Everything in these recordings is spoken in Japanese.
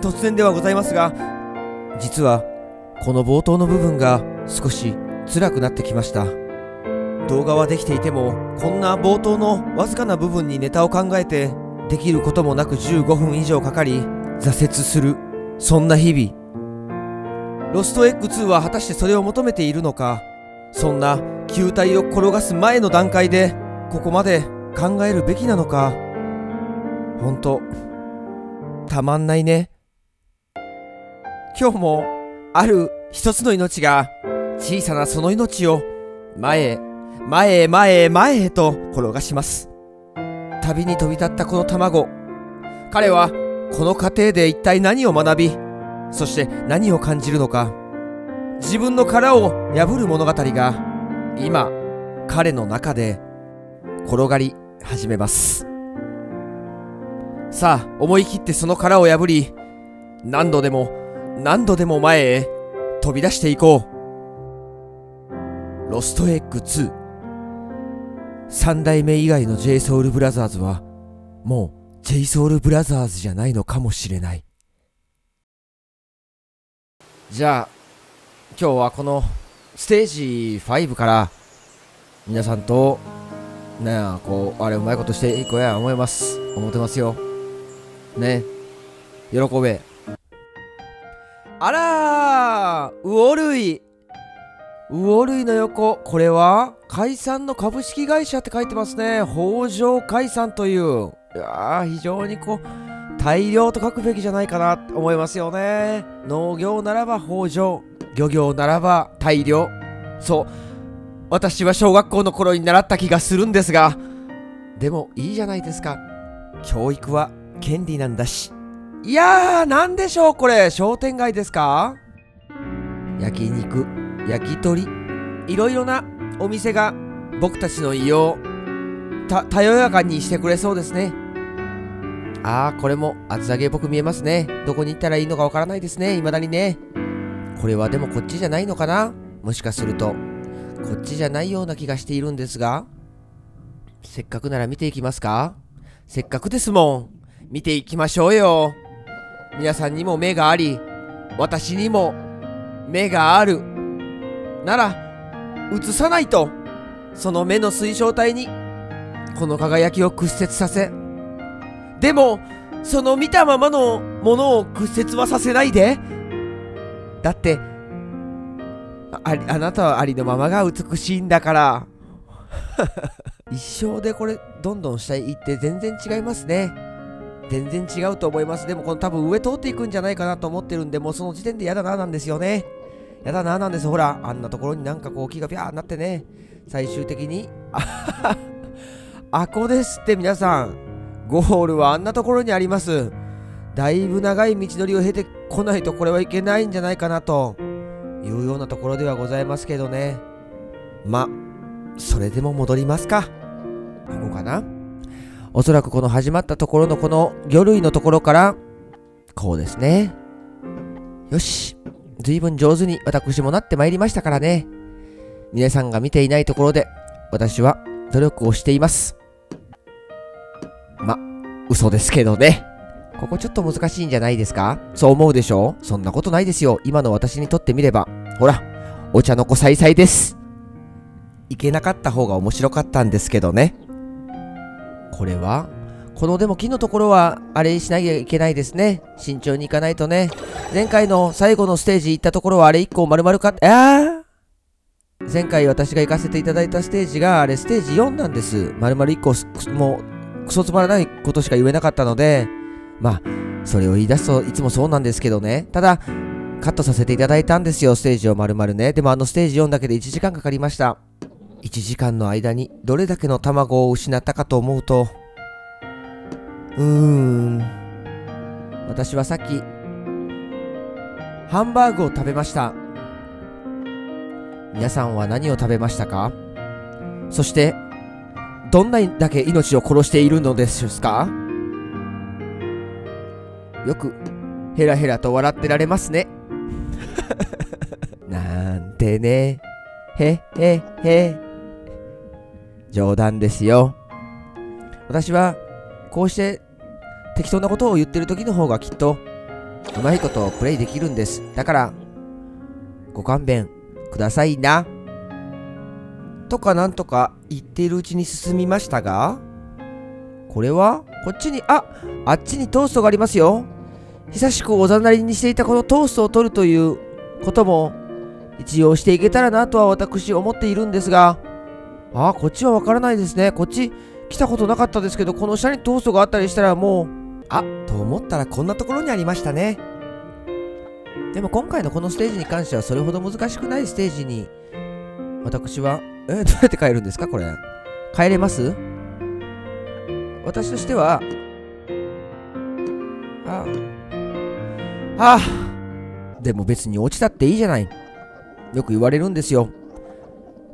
突然ではございますが、実はこの冒頭の部分が少し辛くなってきました。動画はできていても、こんな冒頭のわずかな部分にネタを考えてできることもなく15分以上かかり、挫折する、そんな日々。ロストエッグ2は果たしてそれを求めているのか。そんな球体を転がす前の段階でここまで考えるべきなのか。ほんとたまんないね。今日もある一つの命が、小さなその命を前へ前へ前へ前へと転がします。旅に飛び立ったこの卵、彼はこの過程で一体何を学び、そして何を感じるのか。自分の殻を破る物語が今彼の中で転がり始めます。さあ、思い切ってその殻を破り、何度でも何度でも前へ飛び出していこう。ロストエッグ2、3代目以外の JSOULBROTHERS はもう JSOULBROTHERS じゃないのかもしれない。じゃあ今日はこのステージ5から皆さんとなあ、こうあれうまいことしていこうや思います、思ってますよね。喜べ。あらー、ウオ類の横、これは解散の株式会社って書いてますね。北条解散という、いや非常にこう大量と書くべきじゃないかなって思いますよね。農業ならば北条、漁業ならば大量。そう、私は小学校の頃に習った気がするんですが、でもいいじゃないですか、教育は権利なんだし。いやー、なんでしょうこれ、商店街ですか。焼肉、焼き鳥、いろいろなお店が僕たちの胃をたよやかにしてくれそうですね。あー、これも厚揚げっぽく見えますね。どこに行ったらいいのかわからないですね、いまだにね。これはでもこっちじゃないのかな、もしかするとこっちじゃないような気がしているんですが、せっかくなら見ていきますか。せっかくですもん、見ていきましょうよ。皆さんにも目があり、私にも目があるなら映さないと、その目の水晶体にこの輝きを屈折させ、でもその見たままのものを屈折はさせないで。だってあなたはありのままが美しいんだから一生でこれどんどん下へ行って全然違いますね。全然違うと思います。でもこの多分上通っていくんじゃないかなと思ってるんで、もうその時点でやだななんですよね。やだななんです。ほら、あんなところになんかこう木がピャーなってね、最終的にあこですって。皆さん、ゴールはあんなところにあります。だいぶ長い道のりを経てこないとこれはいけないんじゃないかなというようなところではございますけどね。ま、それでも戻りますか。ここかな。おそらくこの始まったところのこの魚類のところからこうですね。よし、随分上手に私もなってまいりましたからね。皆さんが見ていないところで私は努力をしています。ま、嘘ですけどね。ここちょっと難しいんじゃないですか。そう思うでしょう。そんなことないですよ。今の私にとってみれば、ほら、お茶の子さいさいです。いけなかった方が面白かったんですけどね。これはこのでも木のところはあれしなきゃいけないですね。慎重にいかないとね。前回の最後のステージ行ったところはあれ1個丸々かって、あー！前回私が行かせていただいたステージがあれステージ4なんです。丸々1個もうクソつまらないことしか言えなかったので、まあそれを言い出すといつもそうなんですけどね。ただカットさせていただいたんですよ、ステージを丸々ね。でもあのステージ4だけで1時間かかりました。1時間の間にどれだけの卵を失ったかと思うと、私はさっきハンバーグを食べました。皆さんは何を食べましたか。そしてどんなにだけ命を殺しているのですか。よくヘラヘラと笑ってられますねなんてね。へへへ、冗談ですよ。私はこうして適当なことを言ってる時の方がきっとうまいことプレイできるんです。だからご勘弁くださいなとかなんとか言っているうちに進みましたが、これはこっちに、あっちにトーストがありますよ。久しくおざなりにしていたこのトーストを取るということも一応していけたらなとは私思っているんですが、こっちはわからないですね。こっち来たことなかったですけど、この下にトーストがあったりしたらもう、と思ったらこんなところにありましたね。でも今回のこのステージに関してはそれほど難しくないステージに私は、どうやって帰るんですかこれ。帰れます？私としては、でも別に落ちたっていいじゃない。よく言われるんですよ。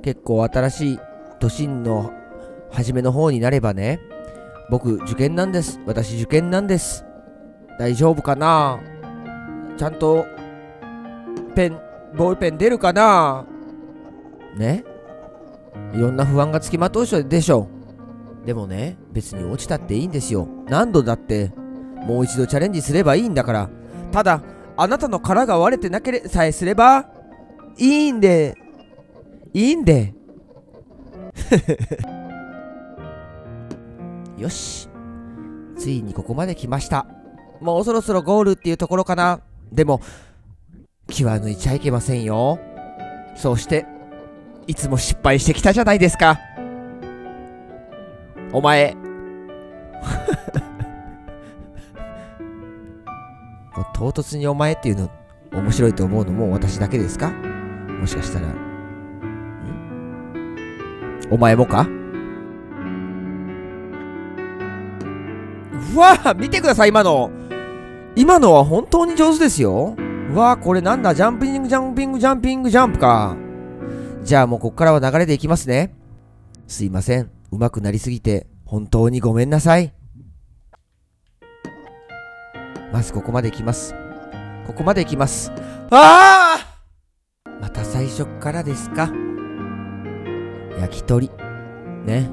結構新しい都心の初めの方になればね、僕受験なんです。私受験なんです。大丈夫かな。ちゃんとボールペン出るかなね。いろんな不安がつきまとうでしょう。でもね、別に落ちたっていいんですよ。何度だってもう一度チャレンジすればいいんだから。ただあなたの殻が割れてなければさえすればいいんでよし、ついにここまで来ました。もうそろそろゴールっていうところかな。でも気は抜いちゃいけませんよ。そうしていつも失敗してきたじゃないですかお前唐突にお前っていうの面白いと思うのも私だけですか、もしかしたら。お前もか。うわぁ、見てください、今のは本当に上手ですよ。うわぁ、これなんだ、ジャンプか。じゃあもうこっからは流れでいきますね。すいません、上手くなりすぎて本当にごめんなさい。まずここまで行きます。また最初からですか。焼き鳥ね。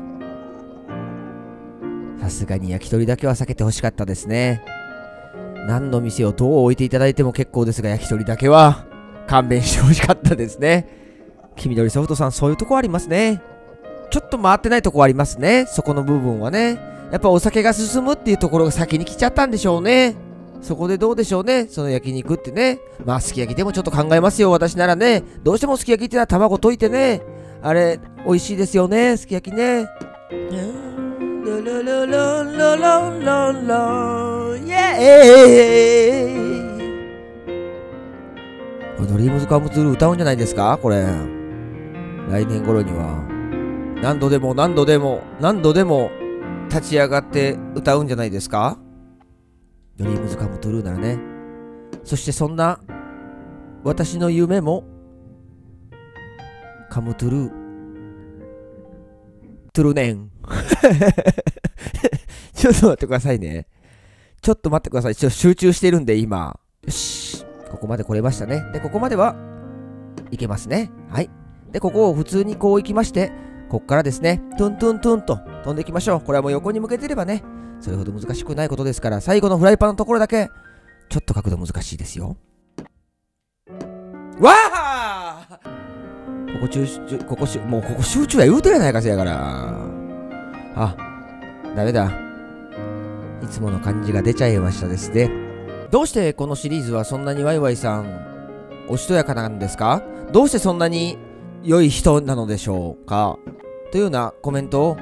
さすがに焼き鳥だけは避けてほしかったですね。何の店をどう置いていただいても結構ですが、焼き鳥だけは勘弁してほしかったですね。黄緑ソフトさん、そういうとこありますね。ちょっと回ってないとこありますね。そこの部分はね、やっぱお酒が進むっていうところが先に来ちゃったんでしょうね。そこでどうでしょうね、その焼肉ってね。まあすき焼きでもちょっと考えますよ、私ならね。どうしてもすき焼きってのは卵溶いてね、あれ美味しいですよね、すき焼きね。これドリームズカムツール歌うんじゃないですかこれ。来年頃には何度でも立ち上がって歌うんじゃないですかドリームズカムトゥルーならね。そしてそんな私の夢もカムトゥルートゥルネンちょっと待ってくださいね。ちょっと集中してるんで今。よし、ここまで来れましたね。でここまではいけますね。はい。でここを普通にこう行きまして、こっからですね、トゥントゥントゥンと飛んでいきましょう。これはもう横に向けてればね、それほど難しくないことですから。最後のフライパンのところだけちょっと角度難しいですよ。わあ、ここ集中や言うてるやないかせやから。ダメだ、いつもの感じが出ちゃいましたですね。どうしてこのシリーズはそんなにワイワイさんおしとやかなんですか。どうしてそんなに良い人なのでしょうかというようなコメントを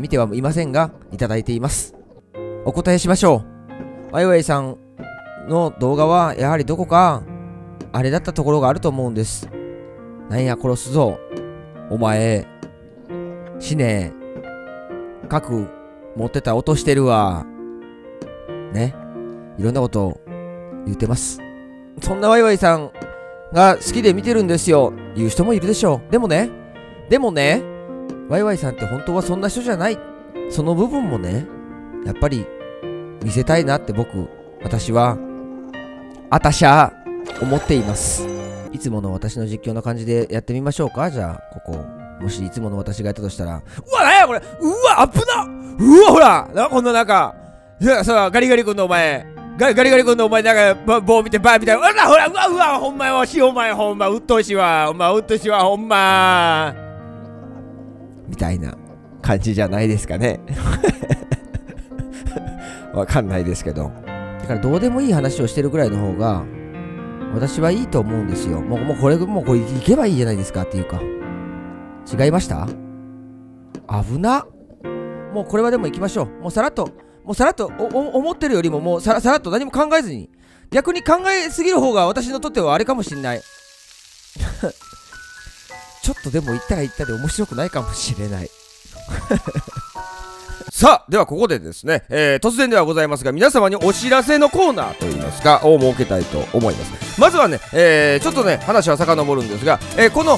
見てはいませんが、いただいています。お答えしましょう。ワイワイさんの動画は、やはりどこか、あれだったところがあると思うんです。なんや、殺すぞ。お前、死ねえ。核、持ってた、落としてるわ。ね。いろんなことを言ってます。そんなワイワイさんが好きで見てるんですよ。言う人もいるでしょう。でもね、ワイワイさんって本当はそんな人じゃない。その部分もね、やっぱり見せたいなって私は思っています。いつもの私の実況の感じでやってみましょうか。じゃあ、ここ。もしいつもの私がやったとしたら、うわ、なんやこれ、うわ、危なっ、うわ、ほらな、こんな中、いや、さあ、ガリガリ君のお前、ガリガリ君のお前なんか棒見てバーみたいな。あらほらうわうわほんまよしお前ほんまうっとうしいわお前うっとうしいわほんまみたいな感じじゃないですかね。わかんないですけど。だからどうでもいい話をしてるぐらいの方が私はいいと思うんですよ。もうこれいけばいいじゃないですかっていうか。違いました？危な。もうこれはでも行きましょう。もうさらっと思ってるよりももうさらっと何も考えずに。逆に考えすぎる方が私のとってはあれかもしんない。ちょっとでも言ったら言ったで面白くないかもしれない。さあ、ではここでですね、突然ではございますが、皆様にお知らせのコーナーといいますか、を設けたいと思います。まずはね、ちょっとね、話は遡るんですが、この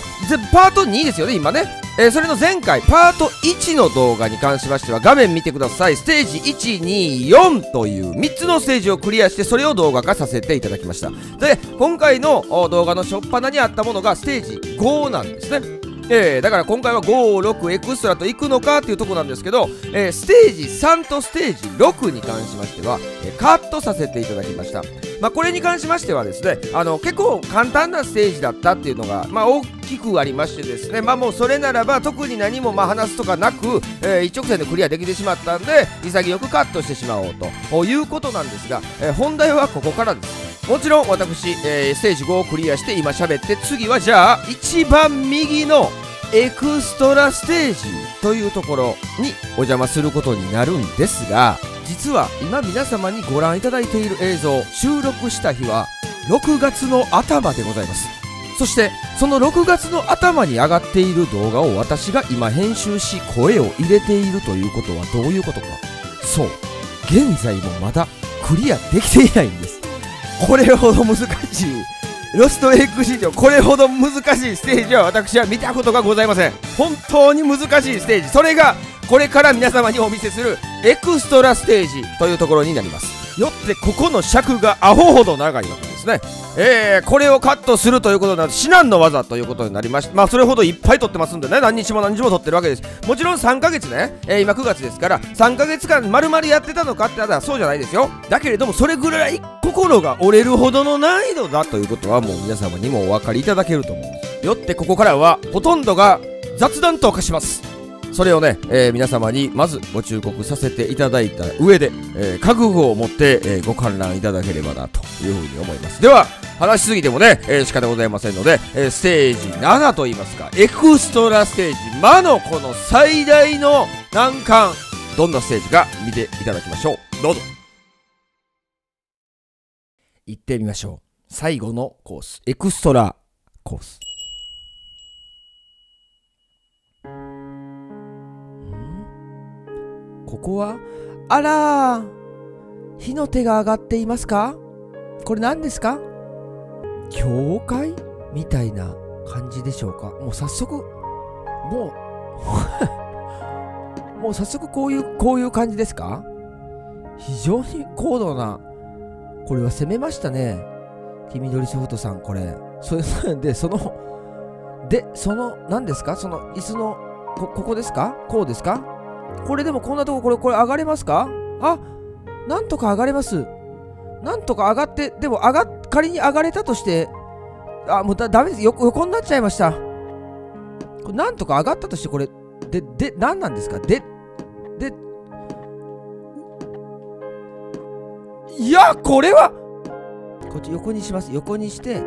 パート2ですよね、今ね。それの前回、パート1の動画に関しましては、画面見てください。ステージ1、2、4という3つのステージをクリアして、それを動画化させていただきました。で、今回の動画の初っ端にあったものが、ステージ5なんですね。だから今回は5、6、エクストラと行くのかっていうとこなんですけど、ステージ3とステージ6に関しましては、カットさせていただきました。まあ、これに関しましてはですね、結構簡単なステージだったっていうのが、まあ、大きくありましてですね、まあ、もうそれならば特に何もまあ話すとかなく、一直線でクリアできてしまったんで、潔くカットしてしまおうということなんですが、本題はここからです。もちろん私、ステージ5をクリアして今喋って、次はじゃあ一番右のエクストラステージというところにお邪魔することになるんですが、実は今皆様にご覧いただいている映像、収録した日は6月の頭でございます。そしてその6月の頭に上がっている動画を私が今編集し声を入れているということはどういうことか。そう、現在もまだクリアできていないんです。これほど難しいロストエッグ史上これほど難しいステージは私は見たことがございません。本当に難しいステージ、それがこれから皆様にお見せするエクストラステージというところになります。よってここの尺がアホほど長いわけですね。これをカットするということになると至難の技ということになりまして、まあそれほどいっぱい撮ってますんでね、何日も何日も撮ってるわけです。もちろん3ヶ月ね、今9月ですから3ヶ月間丸々やってたのかって言ったらそうじゃないですよ。だけれどもそれぐらい心が折れるほどの難易度だということはもう皆様にもお分かりいただけると思うんです。よってここからはほとんどが雑談と化します。それをね、皆様にまずご忠告させていただいた上で、覚悟を持って、ご観覧いただければなというふうに思います。では話しすぎてもね、仕方ございませんので、ステージ7といいますかエクストラステージ魔のこの最大の難関、どんなステージか見ていただきましょう。どうぞ行ってみましょう。最後のコース、エクストラコース。ここはあらー、火の手が上がっていますか。これ何ですか、教会みたいな感じでしょうか。もう早速もうもう早速こういう感じですか。非常に高度な、これは攻めましたね、黄緑ソフトさん。これそれでその何ですか、その椅子のここですか、こうですか。これでもこんなとこ、これ上がれますか。あ、なんとか上がれます。なんとか上がって、でも仮に上がれたとして、あ、もうダメです。横になっちゃいました。これなんとか上がったとして、これで何なんですか。でいや、これはこっち横にします。横にして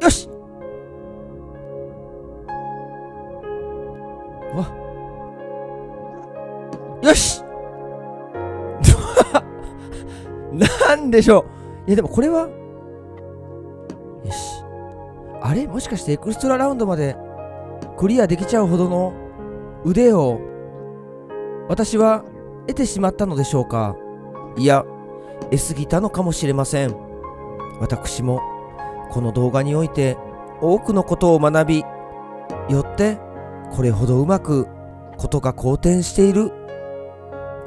よし。よしなんでしょう。いやでもこれはよし、あれもしかしてエクストララウンドまでクリアできちゃうほどの腕を私は得てしまったのでしょうか。いや、得すぎたのかもしれません。私もこの動画において多くのことを学び、よってこれほどうまくことが好転している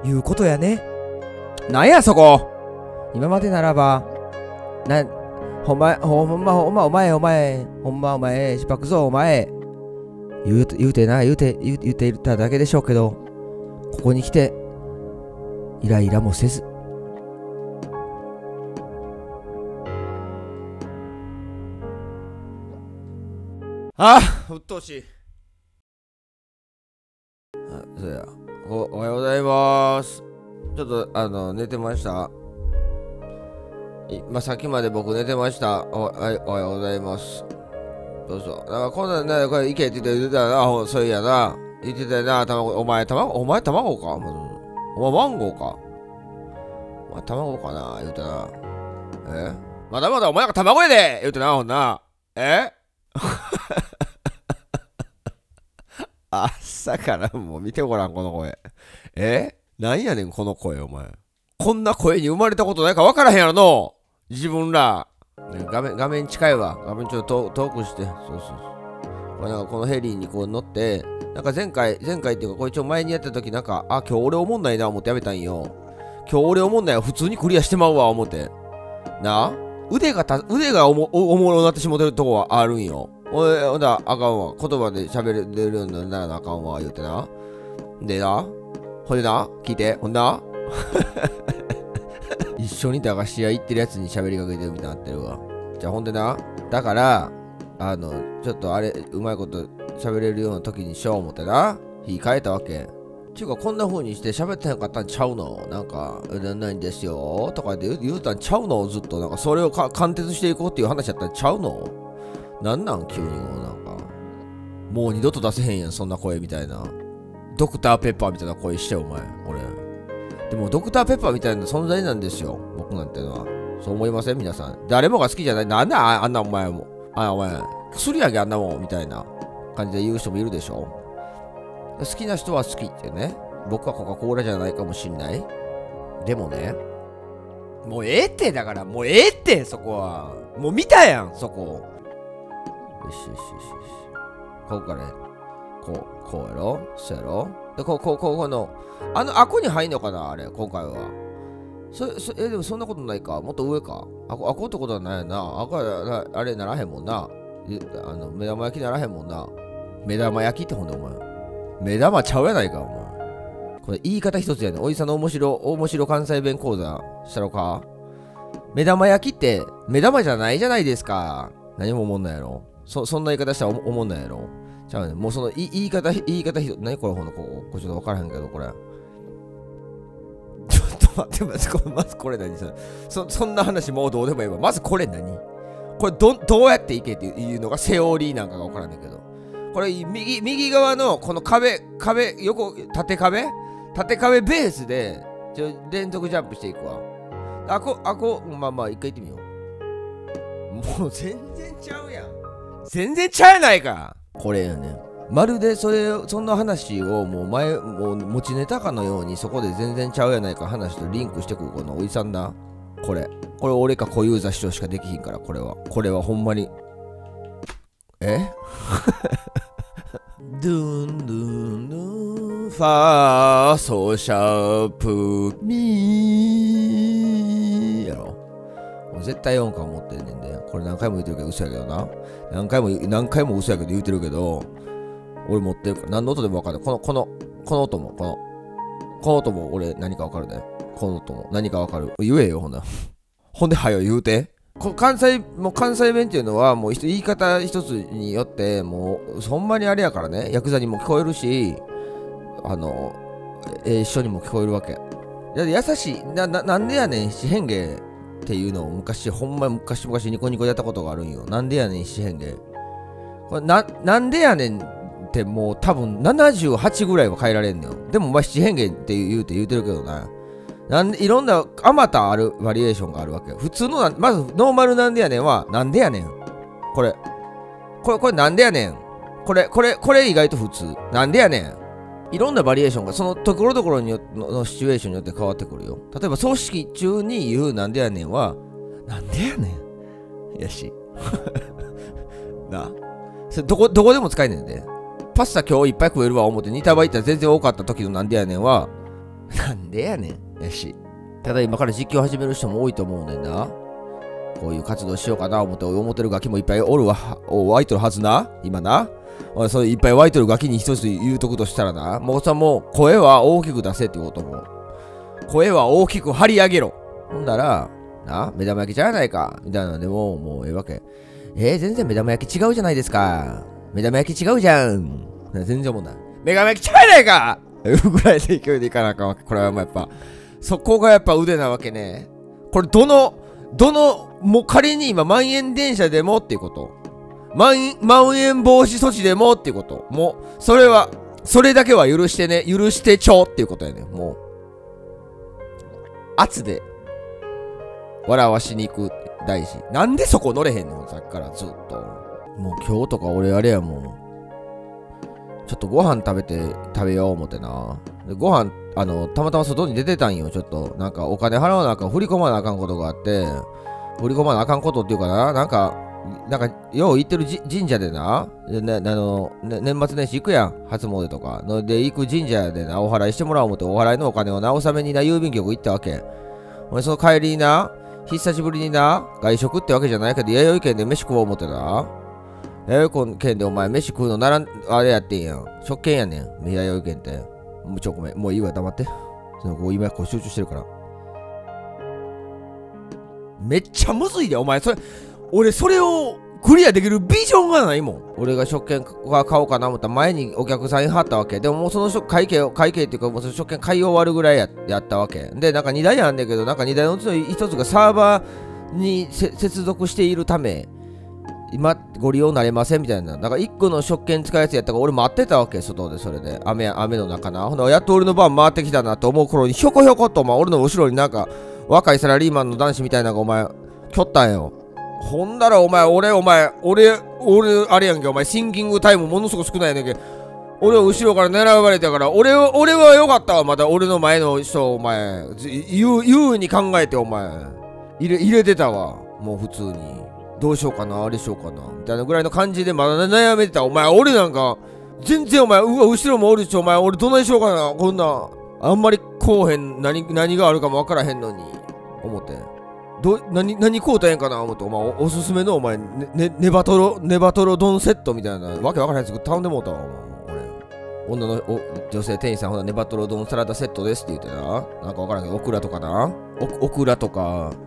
いうことやね。なんやそこ。今までならばお前しばくぞお前言うていただけでしょうけど、ここに来てイライラもせずあうっとうしい。あ、そうや。おはようございます。ちょっと、寝てました。さっきまで僕寝てました。はい、おはようございます。どうぞ。なんかこんなんね、これ、いけって言ってたよな、そういやな。言ってたよな、卵、お前卵かお前マンゴーかお前卵かな言うてな。まだまだお前が卵やで言うてな、ほんな。朝からもう見てごらん、この声。なんやねん、この声、お前。こんな声に生まれたことないか分からへんやろの自分ら。画面近いわ。画面ちょっと遠くして。そうそうそう。これなんかこのヘリにこう乗って、なんか前回っていうか、これちょ前にやった時なんか、あ、今日俺おもんないな思ってやめたんよ。今日俺おもんないわ、普通にクリアしてまうわ、思って。なあ腕がおもろなってしもてるとこはあるんよ。ほんだらあかんわ。言葉で喋れるようにならなあかんわ、言うてな。でな、ほんでな、聞いて、ほんな。一緒に駄菓子屋行ってるやつに喋りかけてるみたいになってるわ。じゃあほんでな、だから、ちょっとあれ、うまいこと喋れるような時にしよう思ってな。火変えたわけ。ちゅうか、こんな風にして喋ってなかったんちゃうのなんか、ないんですよとかで言うたんちゃうのずっと、なんかそれを貫徹していこうっていう話やったんちゃうのなんなん急にもうなんか。もう二度と出せへんやん、そんな声みたいな。ドクターペッパーみたいな声して、お前、俺。でも、ドクターペッパーみたいな存在なんですよ、僕なんてのは。そう思いません皆さん。誰もが好きじゃない。なんであんなお前も。お前、薬やげあんなもん、みたいな感じで言う人もいるでしょ。好きな人は好きってね。僕はコカ・コーラじゃないかもしんない。でもね、もうええって、だから、もうええって、そこは。もう見たやん、そこ。よしよしよしよし。ここから、こうやろそうやろで、この、あこに入んのかなあれ、今回は。でもそんなことないかもっと上か。あこってことはないやな。あこは、あれならへんもんな。目玉焼きならへんもんな。目玉焼きってほんで、お前。目玉ちゃうやないか、お前。これ言い方一つやねん。おじさんの面白関西弁講座したろか？目玉焼きって、目玉じゃないじゃないですか。何も思んないやろ。そんな言い方したら思んないやろ。ちゃうねん。もうその言い方一つ、何これほんのこれちょっと分からへんけど、これ。ちょっと待って、まずこれ何そんな話もうどうでもいいわ。まずこれ何これどうやっていけっていうのがセオリーなんかが分からんねんけど。これ右側のこの壁、横、縦壁ベースで、連続ジャンプしていくわ。あこ、まあ、一回行ってみよう。もう全然ちゃうやん。全然ちゃうやないか。これやね。まるでそんな話をもう持ちネタかのように、そこで全然ちゃうやないか話とリンクしてくるこのおじさんな。これ俺か小遊三師匠しかできひんから、これはほんまに。ドゥンドゥンドゥンファーソーシャープミーやろ絶対音感持ってんねんで、これ何回も言ってるけど嘘やけどな何回も嘘やけど言うてるけど俺持ってるから何の音でも分かるこの音もこの音も俺何か分かるねこの音も何か分かる言えよほんではよ言うて関西弁っていうのはもう言い方一つによってもうほんまにあれやからねヤクザにも聞こえるし一緒にも聞こえるわけだって優しいなんでやねん七変化っていうのを昔ほんま昔ニコニコやったことがあるんよなんでやねん七変化これなんでやねんってもう多分78ぐらいは変えられんのよでもお前七変化って言うてるけどないろんなあまたあるバリエーションがあるわけ普通のまずノーマルなんでやねんはなんでやねんこれなんでやねんこれ意外と普通なんでやねんいろんなバリエーションがそのところどころのシチュエーションによって変わってくるよ例えば葬式中に言うなんでやねんはなんでやねんやしなそれどこでも使えねんでパスタ今日いっぱい食えるわ思って2束いったら全然多かった時のなんでやねんはなんでやねんやしただ今から実況始める人も多いと思うねんなこういう活動しようかな思ってるガキもいっぱいおるわお湧いとるはずな今な俺それいっぱい湧いとるガキに一つ言うとくとしたらなもうさもう声は大きく出せってことも声は大きく張り上げろほんだらな目玉焼きじゃないかみたいなのでももうええわけ全然目玉焼き違うじゃないですか目玉焼き違うじゃん。全然思うな。目玉焼き違うやないかぐらいの勢いでいかなあかんわけ。これはもうやっぱ、そこがやっぱ腕なわけね。これもう仮に今、まん延電車でもっていうこと。まん延防止措置でもっていうこと。もう、それは、それだけは許してね、許してちょっていうことやね。もう、圧で、笑わしに行く、大事。なんでそこ乗れへんのさっきからずっと。もう今日とか俺あれやもん。ちょっとご飯食べよう思てな。でご飯、たまたま外に出てたんよ。ちょっと、なんかお金払わなあかん、振り込まなあかんことがあって、振り込まなあかんことっていうかな、なんか、よう行ってる神社でな、年末年始行くやん、初詣とか。で、行く神社でな、お払いしてもらおう思って、お払いのお金をな、納めにな、郵便局行ったわけ。俺、その帰りにな、久しぶりにな、外食ってわけじゃないけど、弥生県で飯食おう思ってな。弥生県でお前飯食うのならん、あれやってんやん。食券やねん、弥生県って。もうごめん、もういいわ、黙って。その今、集中してるから。めっちゃむずいで、お前。俺、それをクリアできるビジョンがないもん。俺が食券買おうかな思ったら前にお客さんに貼ったわけ。でももうその会計っていうか、もうその食券買い終わるぐらいやったわけ。で、なんか2台あんだけど、なんか2台のうちの1つがサーバーに接続しているため、今、ご利用なれませんみたいな。だから1個の食券使うやつやったから、俺待ってたわけ、外でそれで。雨の中な。ほな、やっと俺の番回ってきたなと思う頃に、ひょこひょこと、俺の後ろになんか、若いサラリーマンの男子みたいなのがお前、きょったんよ。ほんだらお前、俺、あれやんけ、お前、シンキングタイムものすごく少ないねんけ。俺を後ろから狙われたから、俺はよかったわ、まだ俺の前の人、お前、優に考えて、お前、入れてたわ、もう普通に。どうしようかな、あれしようかな、みたいなぐらいの感じで、まだ悩めてた。お前、俺なんか、全然お前、うわ、後ろもおるし、お前、俺どないしようかな、こんな、あんまりこうへん、何があるかもわからへんのに、思って。何買うたらええんかな思って、お前、おすすめのお前、ネバトロ丼セットみたいな、わけわからないやつ頼んでもうたわ、お前、俺。女の女性店員さん、ほな、ネバトロ丼サラダセットですって言ってな、なんかわからんけど、オクラとか、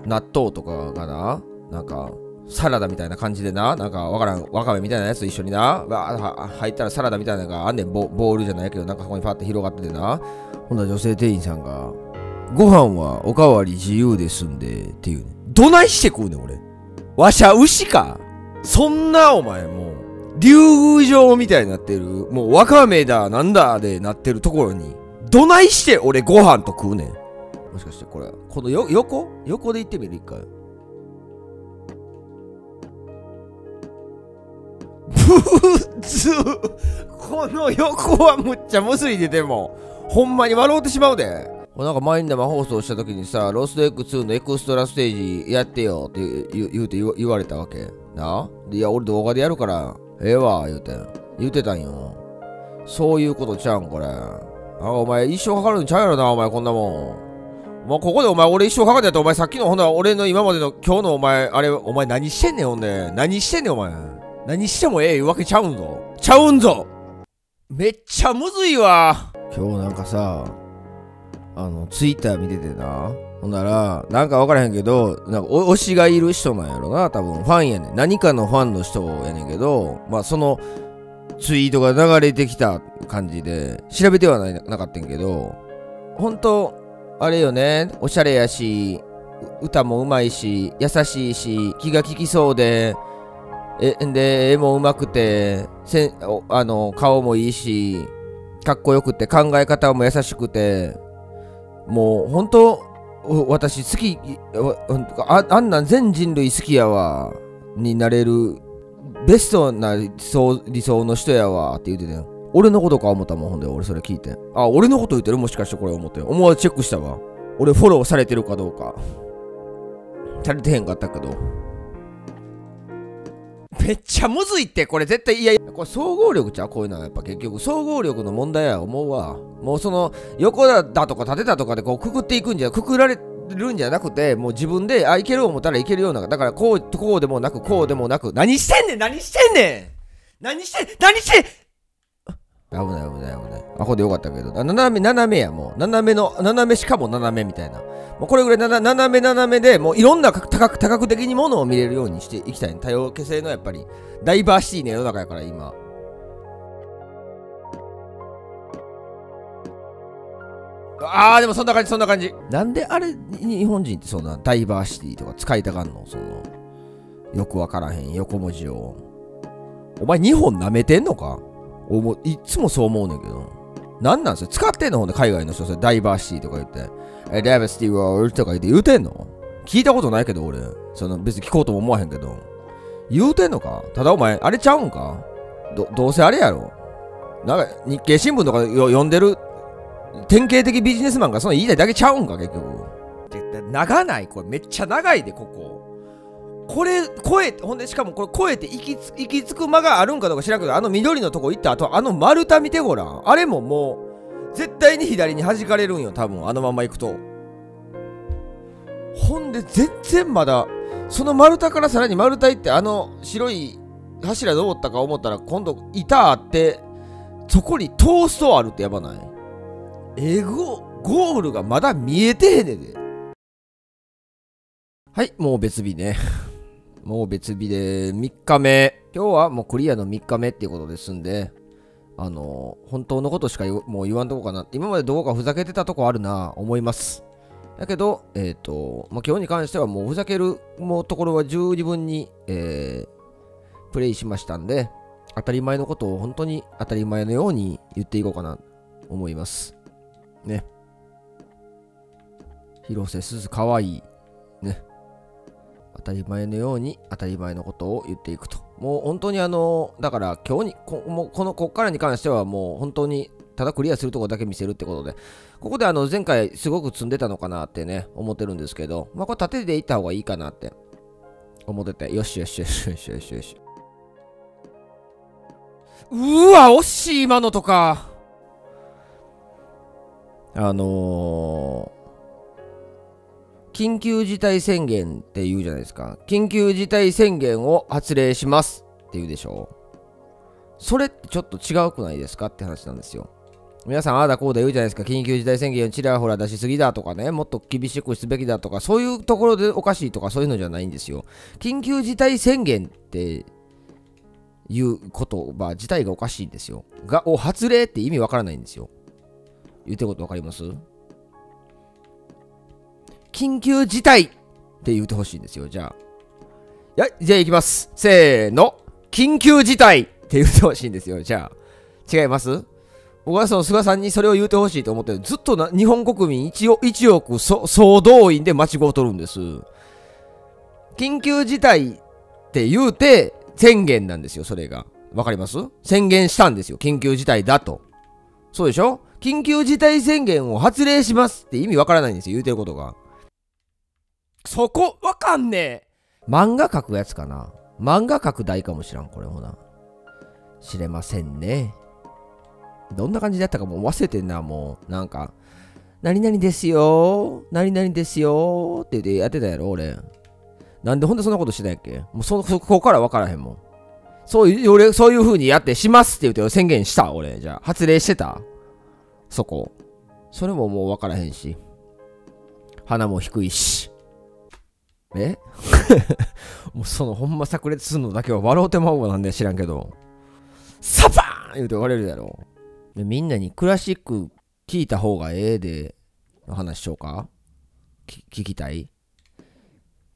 納豆とかがな、なんか、サラダみたいな感じでな、なんかわからん、わかめみたいなやつ一緒にな、入ったらサラダみたいなのがあんねん、ボールじゃないけど、なんかそこにパッて広がっててな、ほな、女性店員さんが、ご飯はおかわり自由ですんで、っていうね。どないして食うねん、俺。わしゃ牛か。そんな、お前、もう、竜宮城みたいになってる、もう、わかめだ、なんだ、でなってるところに、どないして俺ご飯と食うねん。もしかして、これ、この横で行ってみる、一回。ぶっつこの横はむっちゃむずいで、でも、ほんまに笑うてしまうで。なんか前に生放送した時にさ、ロストエッグ2のエクストラステージやってよって言われたわけ。いや、俺動画でやるから、ええわ、言うてたんよ。そういうことちゃうん、これ。お前一生かかるんちゃうやろな、お前こんなもん。もうここでお前俺一生かかるんやったら、お前さっきのほな、俺の今までの今日のお前、あれ、お前何してんねん、ほんで。何してんねん、お前。何してもええいうわけちゃうんぞ。ちゃうんぞ！めっちゃむずいわ。今日なんかさ、ツイッター見ててな。ほんなら、なんかわからへんけど、なんか推しがいる人なんやろな、多分。ファンやねん。何かのファンの人やねんけど、まあ、その、ツイートが流れてきた感じで、調べてはなかったんけど、ほんと、あれよね、おしゃれやし、歌もうまいし、優しいし、気が利きそうで、絵もうまくて、顔もいいし、かっこよくて、考え方も優しくて、もう本当、私好き、あんなん全人類好きやわ、になれる、ベストな理想の人やわ、って言うてね。俺のことか思ったもん、ほんで、俺それ聞いて。あ、俺のこと言ってるもしかしてこれ思って。思わずチェックしたわ。俺フォローされてるかどうか。されてへんかったけど。めっちゃむずいって、これ絶対、いやいや、これ総合力ちゃうこういうのはやっぱ結局、総合力の問題や思うわ。もうその、横だとか縦だとかでこうくくっていくんじゃ、くくられるんじゃなくて、もう自分で、あ、いける思ったらいけるような、だからこうでもなく、こうでもなく、何してんねん危ない危ない危ない。アホでよかったけど、斜めや、もう。斜めしかも斜めみたいな。もうこれぐらい斜めで、もういろんな多角的にものを見れるようにしていきたい、ね。多様性のやっぱり、ダイバーシティの世の中やから今。ああ、でもそんな感じ、そんな感じ。なんであれ、日本人ってそんなダイバーシティとか使いたがんの？その、よくわからへん横文字を。お前日本舐めてんのか？いっつもそう思うねんけど。なんなんすよ。使ってんのほんで海外の人、それダイバーシティとか言って。ダイバーシティワールドとか言って言うてんの？聞いたことないけど俺。その別に聞こうとも思わへんけど。言うてんのか？ただお前、あれちゃうんか？どうせあれやろ。なんか日経新聞とか読んでる典型的ビジネスマンがその言いたいだけちゃうんか、結局。絶対長ない、これめっちゃ長いで、ここ。これ越えて、ほんでしかもこれ越えて行き着く間があるんかどうか知らんけど、あの緑のとこ行った後、あの丸太見てごらん。あれももう絶対に左に弾かれるんよ、多分あのまま行くと。ほんで全然まだその丸太からさらに丸太行って、あの白い柱登ったか思ったら今度板あって、そこにトーストあるってやばない？ゴールがまだ見えてへんねんで。はい、もう別日ね。もう別日で3日目。今日はもうクリアの3日目っていうことですんで、本当のことしかもう言わんとこかな。今までどうかふざけてたとこあるな、思います。だけど、まあ、今日に関してはもうふざけるもうところは十二分に、プレイしましたんで、当たり前のことを本当に当たり前のように言っていこうかなと思います。ね。広瀬すずかわいい。ね。当たり前のように当たり前のことを言っていくと。もう本当にだから今日に、こっからに関してはもう本当にただクリアするところだけ見せるってことで、ここで前回すごく積んでたのかなってね、思ってるんですけど、まあこれ縦でいった方がいいかなって思ってて、よしよしよしよしよしよし。うわ、惜しい、今のとか。緊急事態宣言って言うじゃないですか。緊急事態宣言を発令しますって言うでしょ。それってちょっと違うくないですかって話なんですよ。皆さん、ああだこうだ言うじゃないですか。緊急事態宣言をちらほら出しすぎだとかね、もっと厳しくすべきだとか、そういうところでおかしいとか、そういうのじゃないんですよ。緊急事態宣言って、いう言葉自体がおかしいんですよ。発令って意味わからないんですよ。言ってることわかります？緊急事態って言ってほしいんですよ。じゃあ。じゃあ行きます。せーの。緊急事態って言ってほしいんですよ。じゃあ。違います？僕はその菅さんにそれを言ってほしいと思ってる。ずっと日本国民1億総動員で間違うとるんです。緊急事態って言うて、宣言なんですよ、それが。わかります？宣言したんですよ。緊急事態だと。そうでしょ？緊急事態宣言を発令しますって意味わからないんですよ、言うてることが。そこ、わかんねえ。漫画描くやつかな。漫画描く台かもしらん、これほな。知れませんね。どんな感じだったかもう忘れてんな、もう。なんか、何々ですよー、何々ですよーって言ってやってたやろ、俺。なんでほんでそんなことしてたんやっけ？もうそこから分からへんもん。そういう風にやってしますって言うて宣言した俺。じゃあ、発令してたそこ。それももう分からへんし。鼻も低いし。もうそのほんま炸裂するのだけは笑うてまうわ、なんで知らんけど。サバーン言うて言われるやろ。で、みんなにクラシック聴いた方がええで、話しようか？聞きたい？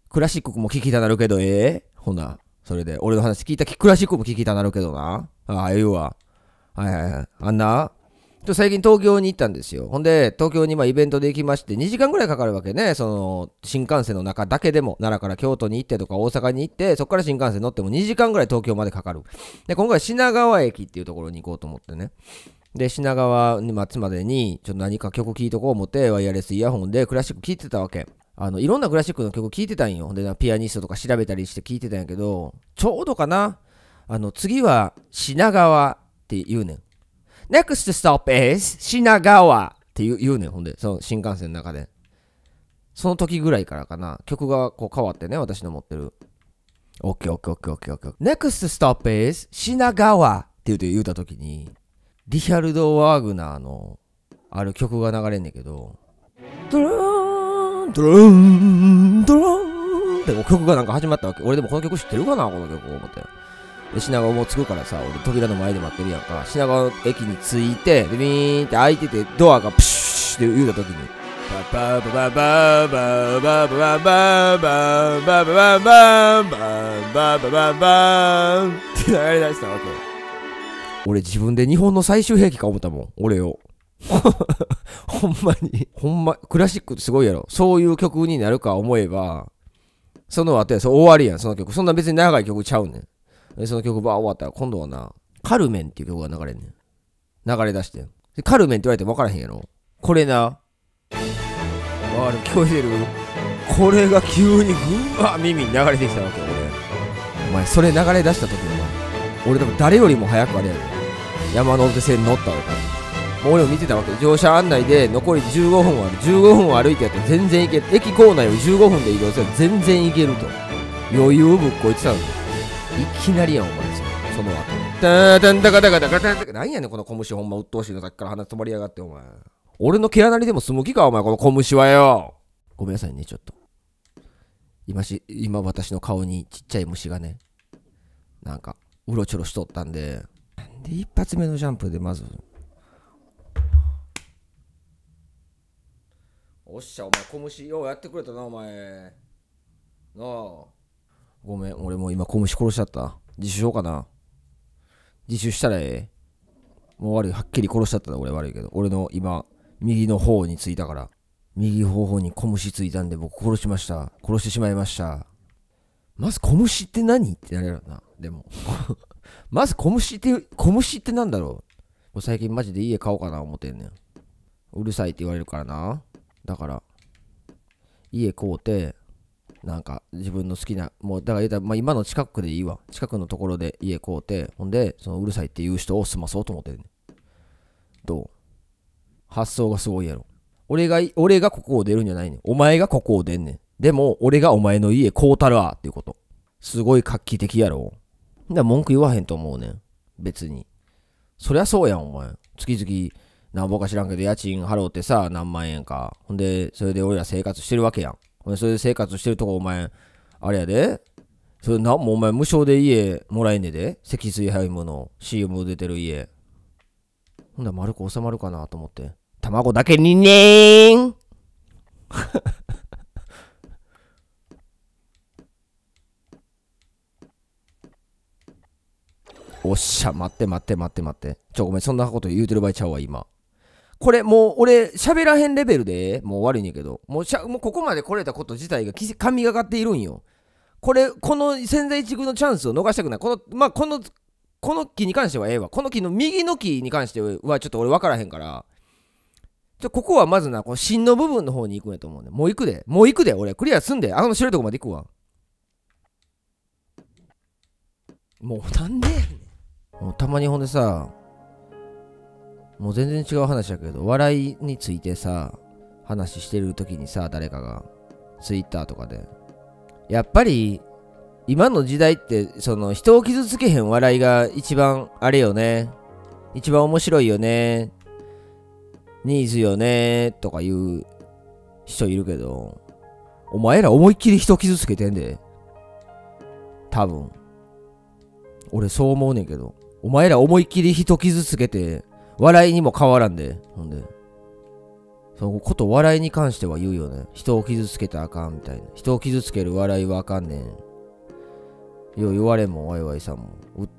クラシックも聞きたなるけど、ほな。それで、俺の話聞いたクラシックも聞きたなるけどな。ああ、言うわ。はいはいはい。あんな、最近東京に行ったんですよ。ほんで、東京にイベントで行きまして、2時間ぐらいかかるわけね。その、新幹線の中だけでも、奈良から京都に行ってとか大阪に行って、そこから新幹線乗っても2時間ぐらい東京までかかる。で、今回品川駅っていうところに行こうと思ってね。で、品川に待つまでに、ちょっと何か曲聴いとこう思って、ワイヤレスイヤホンでクラシック聴いてたわけ。いろんなクラシックの曲聴いてたんよ。で、ピアニストとか調べたりして聴いてたんやけど、ちょうどかな、次は品川って言うねん。Next stop is 品川って言うねん。ほんで、その新幹線の中で。その時ぐらいからかな、曲がこう変わってね、私の持ってる。OKOKOKOKOK。Next stop is 品川って言うた時に、リヒャルド・ワーグナーのある曲が流れんねんけど、ドローンって曲がなんか始まったわけ。俺でもこの曲知ってるかな、この曲を思って。で、品川もう着くからさ、俺扉の前で待ってるやんか。品川駅に着いて、ビビーンって開いてて、ドアがプシュッシュで言うたときに、バーバーバーバーバーバーバーバーバーバーバーバーバーバーバーバーって流れ出したわけ。俺自分で日本の最終兵器か思ったもん、俺を。ほんまに、ほんま、クラシックってすごいやろ。そういう曲になるか思えば、その後や、終わりやん、その曲。そんな別に長い曲ちゃうねん。その曲ば終わったら、今度はな、カルメンっていう曲が流れんねん。流れ出してん。カルメンって言われても分からへんやろ。これな。あれ聞こえてる？これが急にぐわー耳に流れてきたわけよ、俺。お前、それ流れ出した時お前、俺多分誰よりも早くあれやろ。山手線乗ったわけ。俺も見てたわけ。乗車案内で残り15分ある。15分歩いてやったら全然行ける。駅構内を15分で移動すれば全然行けると。余裕ぶっこいてたの。いきなりやん、お前。その後。たーたんだかだかだかたんだか。なんやねん、この小虫。ほんま鬱陶しいの。さっきから鼻止まりやがって、お前。俺の毛穴にでも住む気か、お前、この小虫はよ。ごめんなさいね、ちょっと。今私の顔にちっちゃい虫がね、なんか、うろちょろしとったんで。で、一発目のジャンプでまず、おっしゃ、お前、小虫、ようやってくれたな、お前。なあ。ごめん、俺もう今、小虫殺しちゃった。自首しようかな。自首したらええ。もう悪い、はっきり殺しちゃったな、俺悪いけど。俺の今、右の方についたから。右方に小虫ついたんで、僕殺しました。殺してしまいました。まず、小虫って何ってなれるな、でも。まず、小虫ってなんだろう。もう最近マジで家買おうかな、思ってんねん。うるさいって言われるからな。だから、家買うて、なんか自分の好きな、もうだから言うたら、まあ今の近くでいいわ。近くのところで家買うて、ほんで、そのうるさいっていう人を済まそうと思ってるね。どう？発想がすごいやろ。俺がここを出るんじゃないねん。お前がここを出んねん。でも、俺がお前の家買うたらっていうこと。すごい画期的やろ。だから文句言わへんと思うねん。別に。そりゃそうやん、お前。月々、なんぼか知らんけど、家賃払うってさ、何万円か。ほんで、それで俺ら生活してるわけやん。ほんで、それで生活してるとこ、お前、あれやで。それなんもお前、無償で家もらえんねで。積水ハウムの CM 出てる家。ほんだら丸く収まるかなと思って。卵だけにねーん。おっしゃ、待って。ごめん、そんなこと言うてる場合ちゃうわ、今。これもう俺喋らへんレベルでもう悪いねんけど、もうここまで来れたこと自体が神がかっているんよ。この千載一遇のチャンスを逃したくない。この木に関してはええわ。この木の右の木に関してはちょっと俺分からへんから、ここはまずな、この芯の部分の方に行くんやと思うね。もう行くで、俺クリアすんで、あの白いとこまで行くわ。もうなんでやねん。もうたまにほんでさ、もう全然違う話だけど、笑いについてさ、話してる時にさ、誰かが、ツイッターとかで、やっぱり、今の時代って、その、人を傷つけへん笑いが一番、あれよね、一番面白いよね、ニーズよね、とか言う人いるけど、お前ら思いっきり人傷つけてんで。多分。俺そう思うねんけど、お前ら思いっきり人傷つけて、笑いにも変わらんで。ほんで、そのこと笑いに関しては言うよね。人を傷つけたらあかんみたいな。人を傷つける笑いはあかんねん。よう言われんもん、ワイワイさんも。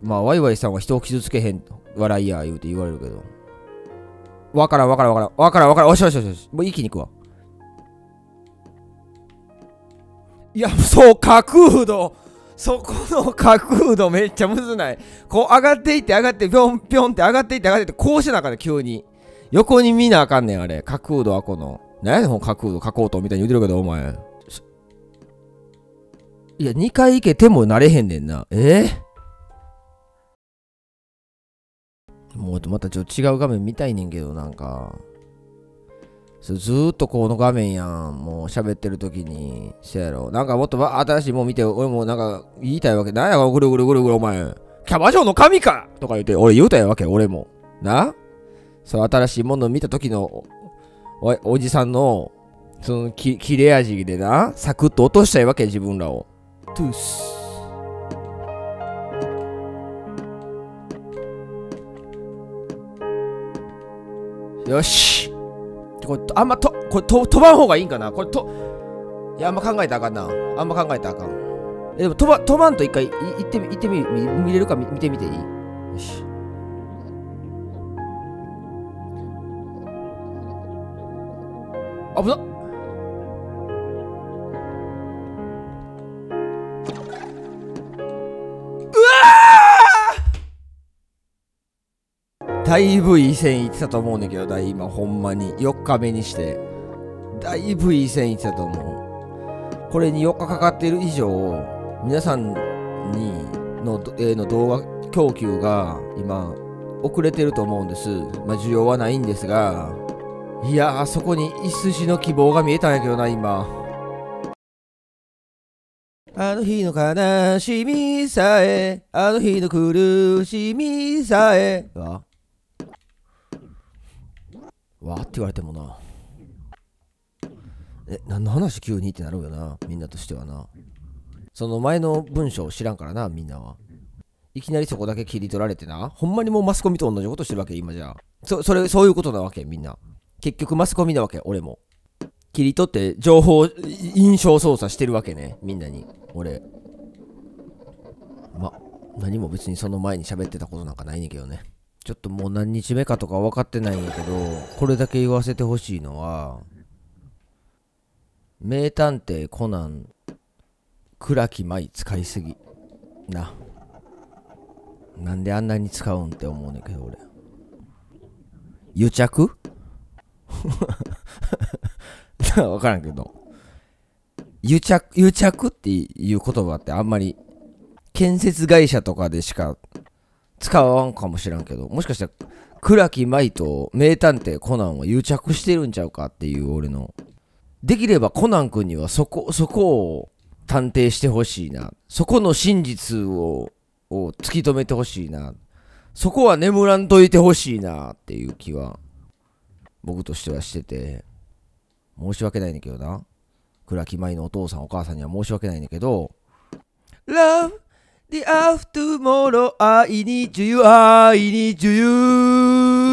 まあ、ワイワイさんは人を傷つけへん笑いや、言うて言われるけど。わからん。おし。もう一気に行くわ。いや、そう、角度そこの角度めっちゃむずない。こう上がっていって上がって、ぴょんぴょんって上がっていって上がっていって、こうしてなあかんねん、急に。横に見なあかんねん、あれ。角度はこの。何やねん、この角度、角度みたいに言うてるけど、お前。いや、2回行けてもなれへんねんな。もうまたちょっと違う画面見たいねんけど、なんか。ずーっとこの画面やん。もう喋ってる時に、せやろ。なんかもっと新しいもん見て、俺もなんか言いたいわけ。なんや、ぐるぐるお前。キャバ嬢の神かとか言って、俺言うたやわけ、俺も。な？そう、新しいものを見た時の、おじさんの、その切れ味でな、サクッと落としたいわけ、自分らを。トゥース。よし。これ、あんまと、これと、飛ばん方がいいんかなこれと、いや、あんま考えたらあかんな。あんま考えたらあかん。でも、飛ばんと一回、行ってみれるか見てみていい？よし。危なっ。だいぶいい線いってたと思うんだけど、今ほんまに4日目にしてだいぶいい線いってたと思う。これに4日かかっている以上、皆さんにの動画供給が今遅れてると思うんです。まあ需要はないんですが、いやあそこに一筋の希望が見えたんやけどな。今あの日の悲しみさえ、あの日の苦しみさえはわーって言われてもな。何の話急にってなるよな、みんなとしてはな。その前の文章を知らんからな、みんなは。いきなりそこだけ切り取られてな。ほんまにもうマスコミと同じことしてるわけ、今じゃ。そういうことなわけ、みんな。結局マスコミなわけ、俺も。切り取って情報、印象操作してるわけね、みんなに。俺。ま、何も別にその前に喋ってたことなんかないねんけどね。ちょっともう何日目かとか分かってないんやけど、これだけ言わせてほしいのは、名探偵コナン、倉木舞使いすぎ。な。なんであんなに使うんって思うねんけど、俺。癒着分からんけど。癒着っていう言葉ってあんまり、建設会社とかでしか、使わんかもしらんけど、もしかしたら倉木舞と名探偵コナンは癒着してるんちゃうかっていう。俺のできればコナン君にはそこを探偵してほしいな。そこの真実を突き止めてほしいな。そこは眠らんといてほしいなっていう気は僕としてはしてて、申し訳ないんだけどな。倉木舞のお父さんお母さんには申し訳ないんだけど、ラブThe after tomorrow, I need you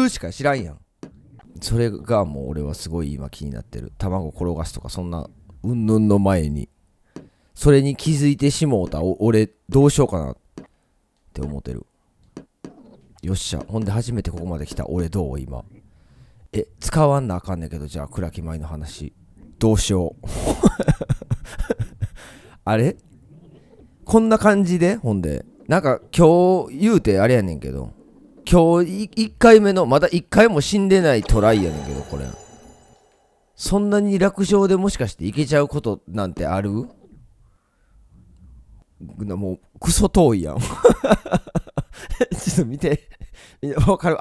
しか知らんやん。それがもう俺はすごい今気になってる。卵転がすとかそんなうんぬんの前に、それに気づいてしもうた俺どうしようかなって思ってる。よっしゃ。ほんで初めてここまで来た俺どう今。使わんなあかんねんけど、じゃあ倉木舞の話。どうしよう。あれこんな感じで、ほんで、なんか今日言うてあれやねんけど、今日1回目の、まだ1回も死んでないトライやねんけど、これ。そんなに楽勝でもしかしていけちゃうことなんてある？もう、クソ遠いやん。ちょっと見て。わかる？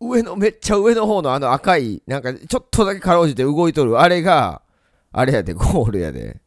上の、めっちゃ上の方の赤い、なんかちょっとだけかろうじて動いとる。あれが、あれやで、ゴールやで。